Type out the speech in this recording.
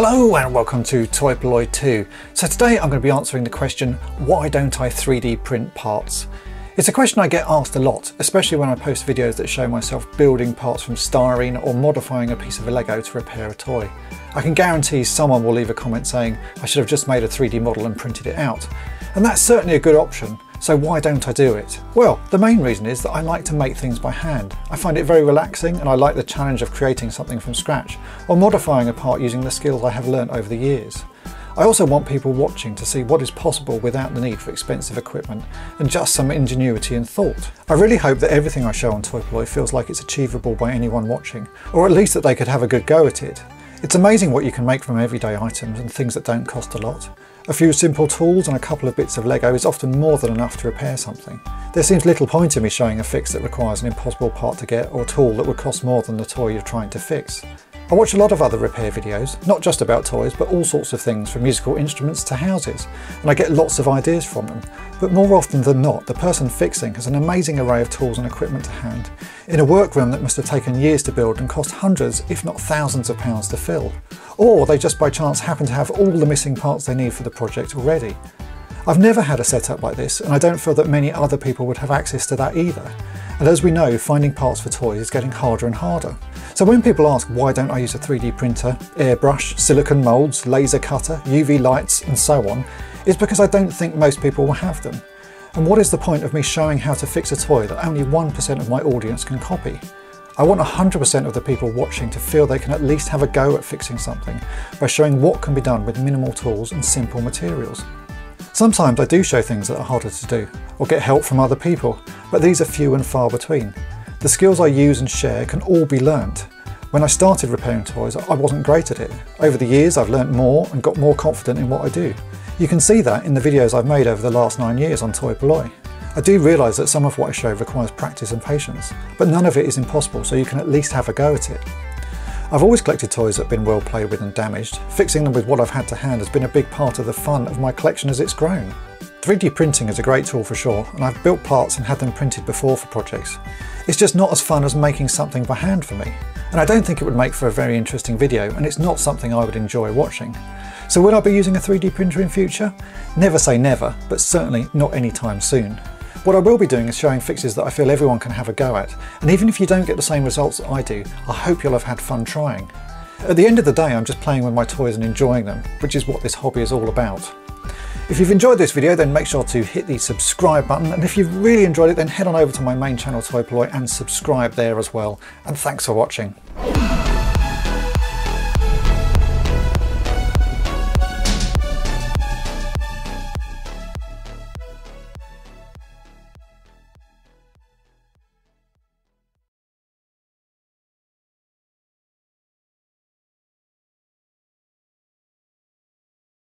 Hello and welcome to Toy Polloi 2. So today I'm going to be answering the question, why don't I 3D print parts? It's a question I get asked a lot, especially when I post videos that show myself building parts from styrene or modifying a piece of a Lego to repair a toy. I can guarantee someone will leave a comment saying, I should have just made a 3D model and printed it out. And that's certainly a good option. So why don't I do it? Well, the main reason is that I like to make things by hand. I find it very relaxing and I like the challenge of creating something from scratch or modifying a part using the skills I have learnt over the years. I also want people watching to see what is possible without the need for expensive equipment and just some ingenuity and thought. I really hope that everything I show on Toy Polloi feels like it's achievable by anyone watching, or at least that they could have a good go at it. It's amazing what you can make from everyday items and things that don't cost a lot. A few simple tools and a couple of bits of Lego is often more than enough to repair something. There seems little point in me showing a fix that requires an impossible part to get or a tool that would cost more than the toy you're trying to fix. I watch a lot of other repair videos, not just about toys, but all sorts of things from musical instruments to houses, and I get lots of ideas from them. But more often than not, the person fixing has an amazing array of tools and equipment to hand, in a workroom that must have taken years to build and cost hundreds, if not thousands of pounds to fill. Or they just by chance happen to have all the missing parts they need for the project already. I've never had a setup like this, and I don't feel that many other people would have access to that either. And as we know, finding parts for toys is getting harder and harder. So when people ask why don't I use a 3D printer, airbrush, silicone molds, laser cutter, UV lights and so on, it's because I don't think most people will have them. And what is the point of me showing how to fix a toy that only 1% of my audience can copy? I want 100% of the people watching to feel they can at least have a go at fixing something by showing what can be done with minimal tools and simple materials. Sometimes I do show things that are harder to do, or get help from other people, but these are few and far between. The skills I use and share can all be learnt. When I started repairing toys, I wasn't great at it. Over the years, I've learnt more and got more confident in what I do. You can see that in the videos I've made over the last 9 years on Toy Polloi. I do realise that some of what I show requires practice and patience, but none of it is impossible, so you can at least have a go at it. I've always collected toys that have been well played with and damaged. Fixing them with what I've had to hand has been a big part of the fun of my collection as it's grown. 3D printing is a great tool for sure, and I've built parts and had them printed before for projects. It's just not as fun as making something by hand for me, and I don't think it would make for a very interesting video, and it's not something I would enjoy watching. So would I be using a 3D printer in future? Never say never, but certainly not anytime soon. What I will be doing is showing fixes that I feel everyone can have a go at, and even if you don't get the same results that I do, I hope you'll have had fun trying. At the end of the day, I'm just playing with my toys and enjoying them, which is what this hobby is all about. If you've enjoyed this video, then make sure to hit the subscribe button, and if you've really enjoyed it, then head on over to my main channel Toy Polloi and subscribe there as well, and thanks for watching.